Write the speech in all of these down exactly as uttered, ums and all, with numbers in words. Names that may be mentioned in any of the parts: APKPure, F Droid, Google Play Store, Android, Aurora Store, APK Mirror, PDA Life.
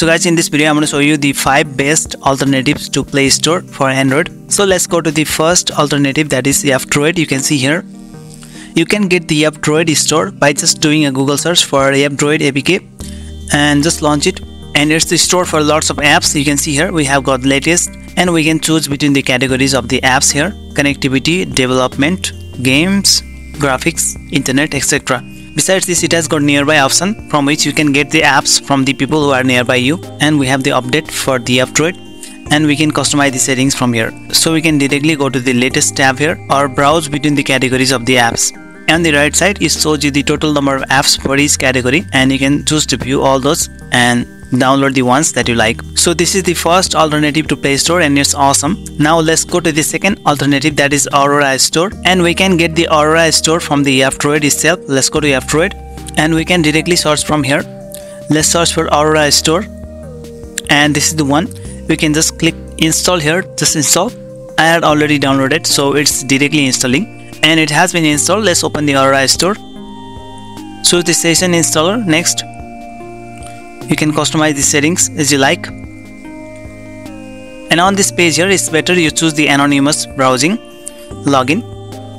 So guys, in this video I'm going to show you the five best alternatives to Play Store for Android. So let's go to the first alternative, that is F Droid. You can see here you can get the F Droid store by just doing a Google search for F Droid A P K and just launch it, and it's the store for lots of apps. You can see here we have got latest, and we can choose between the categories of the apps here: connectivity, development, games, graphics, internet, et cetera. Besides this, it has got nearby option from which you can get the apps from the people who are nearby you, and we have the update for the F Droid, and we can customize the settings from here. So we can directly go to the latest tab here or browse between the categories of the apps. On the right side it shows you the total number of apps for each category, and you can choose to view all those and download the ones that you like. So this is the first alternative to Play Store, and it's awesome. Now let's go to the second alternative, that is Aurora Store, and we can get the Aurora Store from the F Droid itself. Let's go to F Droid and we can directly search from here. Let's search for Aurora Store, and this is the one. We can just click install here, just install. I had already downloaded, so it's directly installing, and it has been installed. Let's open the Aurora Store. Choose the session installer, next. You can customize the settings as you like, and on this page here it's better you choose the anonymous browsing login,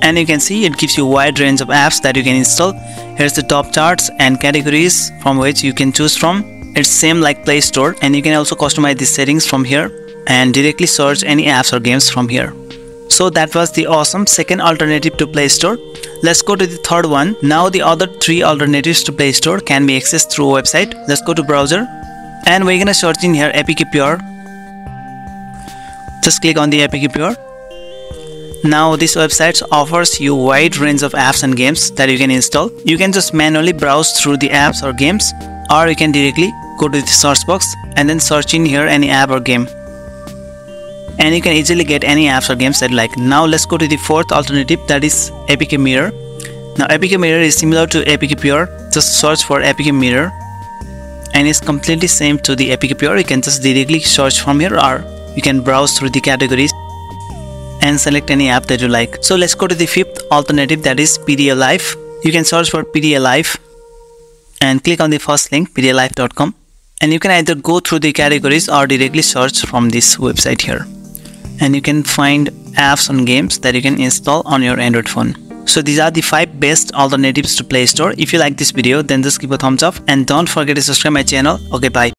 and you can see it gives you a wide range of apps that you can install. Here's the top charts and categories from which you can choose from. It's same like Play Store, and you can also customize the settings from here and directly search any apps or games from here. So that was the awesome second alternative to Play Store. Let's go to the third one. Now the other three alternatives to Play Store can be accessed through a website. Let's go to browser, and we're gonna search in here APKPure. Just click on the APKPure. Now this website offers you a wide range of apps and games that you can install. You can just manually browse through the apps or games, or you can directly go to the search box and then search in here any app or game, and you can easily get any apps or games that you like. Now let's go to the fourth alternative, that is A P K Mirror. Now A P K Mirror is similar to APKPure. Just search for A P K Mirror, and it's completely same to the APKPure. You can just directly search from here, or you can browse through the categories and select any app that you like. So let's go to the fifth alternative, that is P D A Life. You can search for P D A Life and click on the first link, P D A life dot com, and you can either go through the categories or directly search from this website here, and you can find apps and games that you can install on your Android phone. So these are the five best alternatives to Play Store. If you like this video, then just give a thumbs up and don't forget to subscribe my channel. Okay, bye.